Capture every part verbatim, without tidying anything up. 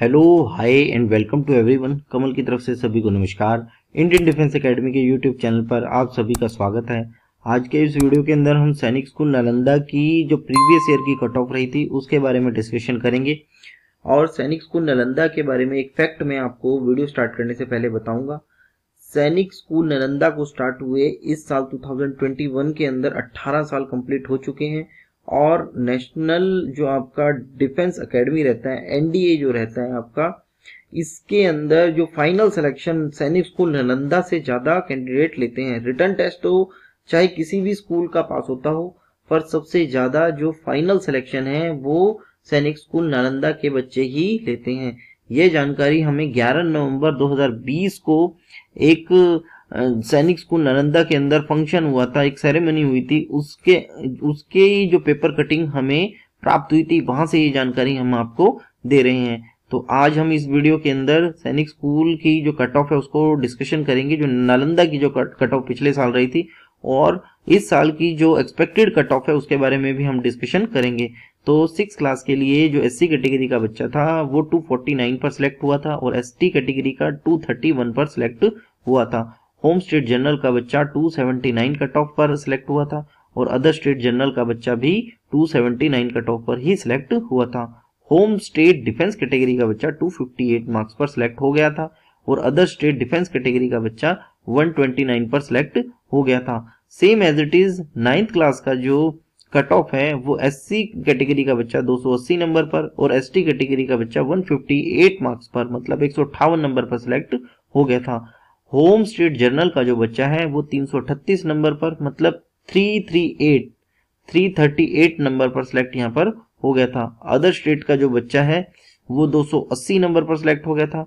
Hello hi and welcome to everyone. Kamal की तरफ से सभी को नमस्कार। इंडियन डिफेंस एकेडमी के यूट्यूब चैनल पर आप सभी का स्वागत है। आज के इस वीडियो के अंदर हम सैनिक स्कूल नालंदा की जो प्रीवियस ईयर की कट ऑफ रही थी उसके बारे में डिस्कशन करेंगे और सैनिक स्कूल नालंदा के बारे में एक फैक्ट मैं आपको वीडियो स्टार्ट करने से पहले बताऊंगा। सैनिक स्कूल नालंदा को स्टार्ट हुए इस साल टू थाउजेंड ट्वेंटी वन के अंदर अट्ठारह साल कम्प्लीट हो चुके हैं और नेशनल जो आपका डिफेंस एकेडमी रहता है एनडीए जो रहता है आपका, इसके अंदर जो final selection Sainik school Nalanda से ज्यादा कैंडिडेट लेते हैं। रिटर्न टेस्ट हो चाहे किसी भी स्कूल का पास होता हो, पर सबसे ज्यादा जो फाइनल सिलेक्शन है वो सैनिक स्कूल नालंदा के बच्चे ही लेते हैं। ये जानकारी हमें ग्यारह नवंबर दो हज़ार बीस को एक सैनिक स्कूल नालंदा के अंदर फंक्शन हुआ था, एक सेरेमनी हुई थी, उसके उसके जो पेपर कटिंग हमें प्राप्त हुई थी, वहां से ये जानकारी हम आपको दे रहे हैं। तो आज हम इस वीडियो के अंदर सैनिक स्कूल की जो कट ऑफ है उसको डिस्कशन करेंगे, जो नालंदा की जो कट ऑफ पिछले साल रही थी और इस साल की जो एक्सपेक्टेड कट ऑफ है उसके बारे में भी हम डिस्कशन करेंगे। तो सिक्स क्लास के लिए जो एससी कैटेगरी का बच्चा था वो टू फोर्टी नाइन पर सिलेक्ट हुआ था और एसटी कैटेगरी का टू थर्टी वन पर सिलेक्ट हुआ था। होम स्टेट जनरल का बच्चा two seventy nine cut off पर सिलेक्ट हुआ था और अदर स्टेट जनरल का बच्चा भी two seventy nine cut off पर ही सिलेक्ट हुआ था। होम स्टेट डिफेंस कैटेगरी का बच्चा टू फिफ्टी एट मार्क्स पर सिलेक्ट हो गया था और अदर स्टेट डिफेंस कैटेगरी का बच्चा वन ट्वेंटी नाइन पर सिलेक्ट हो गया था। Same as it is ninth class का जो कट ऑफ है वो एससी कैटेगरी का बच्चा दो सौ अस्सी नंबर पर और एसटी कैटेगरी का बच्चा वन फिफ्टी एट मार्क्स पर मतलब एक सौ अट्ठावन नंबर पर सिलेक्ट हो गया था। होम स्टेट जर्नल का जो बच्चा है वो तीन सौ अड़तीस नंबर पर मतलब थ्री थर्टी एट नंबर पर सिलेक्ट यहाँ पर हो गया था। अदर स्टेट का जो बच्चा है वो दो सौ अस्सी नंबर पर सिलेक्ट हो गया था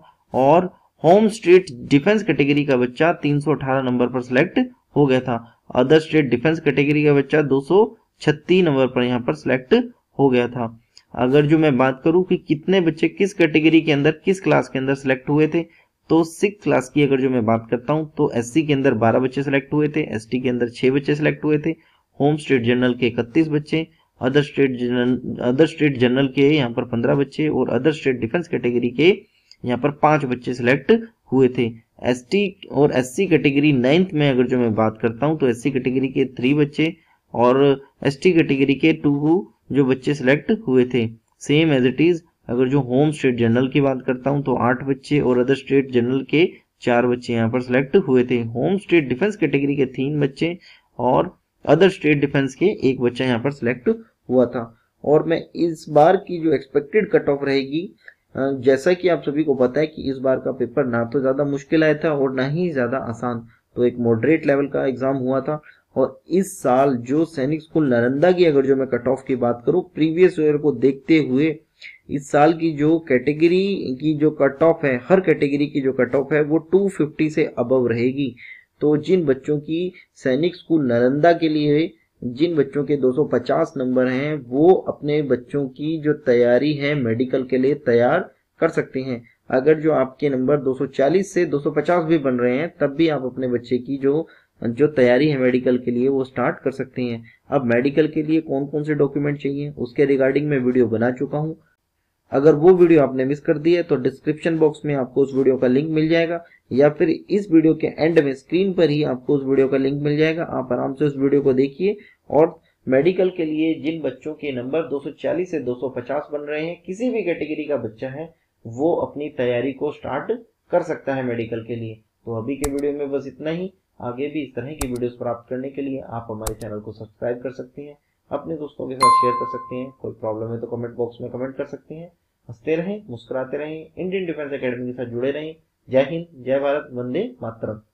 और होम स्टेट डिफेंस कैटेगरी का बच्चा तीन सौ अठारह नंबर पर सिलेक्ट हो गया था। अदर स्टेट डिफेंस कैटेगरी का बच्चा दो सौ छत्तीस नंबर पर यहाँ पर सिलेक्ट हो गया था। अगर जो मैं बात करूँ कि कितने बच्चे किस कैटेगरी के अंदर किस क्लास के अंदर सिलेक्ट हुए थे, तो सिक्स क्लास की अगर जो मैं बात करता हूं तो एससी के अंदर बारह बच्चे सिलेक्ट हुए थे, एसटी के अंदर छह बच्चे सिलेक्ट हुए थे, होम स्टेट जनरल के इकतीस बच्चे, other state general other state general के यहाँ पर पंद्रह बच्चे और अदर स्टेट डिफेंस कैटेगरी के यहाँ पर पांच बच्चे सिलेक्ट हुए थे। एसटी और एससी कैटेगरी नाइन्थ में अगर जो मैं बात करता हूँ तो एससी कैटेगरी के थ्री बच्चे और एसटी कैटेगरी के टू जो बच्चे सिलेक्ट हुए थे। सेम एज इट इज अगर जो होम स्टेट जनरल की बात करता हूं तो आठ बच्चे और अदर स्टेट जनरल के चार बच्चे यहाँ पर सिलेक्ट हुए थे। होम स्टेट डिफेंस कैटेगरी के तीन बच्चे और अदर स्टेट डिफेंस के एक बच्चा यहाँ पर सिलेक्ट हुआ था। और मैं इस बार की जो एक्सपेक्टेड कट ऑफ रहेगी, जैसा कि आप सभी को पता है कि इस बार का पेपर ना तो ज्यादा मुश्किल आया था और ना ही ज्यादा आसान, तो एक मॉडरेट लेवल का एग्जाम हुआ था। और इस साल जो सैनिक स्कूल नालंदा की अगर जो मैं कट ऑफ की बात करूँ प्रीवियस ईयर को देखते हुए, इस साल की जो कैटेगरी की जो कट ऑफ है, हर कैटेगरी की जो कट ऑफ है वो टू फिफ्टी से अबव रहेगी। तो जिन बच्चों की सैनिक स्कूल नालंदा के लिए जिन बच्चों के दो सौ पचास नंबर हैं वो अपने बच्चों की जो तैयारी है मेडिकल के लिए तैयार कर सकते हैं। अगर जो आपके नंबर दो सौ चालीस से दो सौ पचास भी बन रहे हैं तब भी आप अपने बच्चे की जो जो तैयारी है मेडिकल के लिए वो स्टार्ट कर सकते हैं। अब मेडिकल के लिए कौन कौन से डॉक्यूमेंट चाहिए उसके रिगार्डिंग मैं वीडियो बना चुका हूँ, अगर वो वीडियो आपने मिस कर दी है तो डिस्क्रिप्शन बॉक्स में आपको उस वीडियो का लिंक मिल जाएगा या फिर इस वीडियो के एंड में स्क्रीन पर ही आपको उस वीडियो का लिंक मिल जाएगा। आप आराम से उस वीडियो को देखिए और मेडिकल के लिए जिन बच्चों के नंबर दो सौ चालीस से दो सौ पचास बन रहे हैं, किसी भी कैटेगरी का बच्चा है वो अपनी तैयारी को स्टार्ट कर सकता है मेडिकल के लिए। तो अभी के वीडियो में बस इतना ही। आगे भी इस तरह की वीडियोस प्राप्त करने के लिए आप हमारे चैनल को सब्सक्राइब कर सकते हैं, अपने दोस्तों के साथ शेयर कर सकते हैं, कोई प्रॉब्लम है तो कमेंट बॉक्स में कमेंट कर सकते हैं। हंसते रहें, मुस्कुराते रहें, इंडियन डिफेंस एकेडमी के साथ जुड़े रहें। जय हिंद, जय भारत, वंदे मातरम।